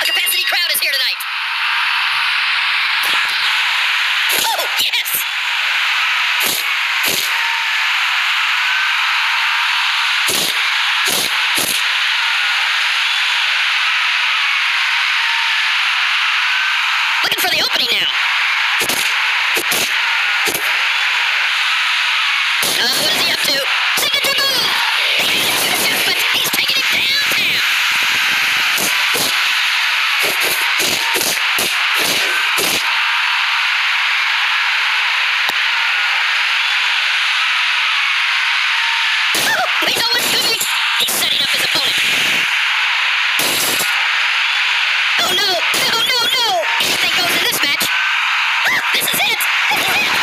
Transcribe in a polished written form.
A capacity crowd is here tonight. Oh, yes! Looking for the opening now. What is he up to? Take it to move! Attitude adjustment! He's taking it down now! Oh, he's always cooking! He's setting up his opponent. Oh no! No, no, no! Anything goes in this match! Oh, this is it! This is it!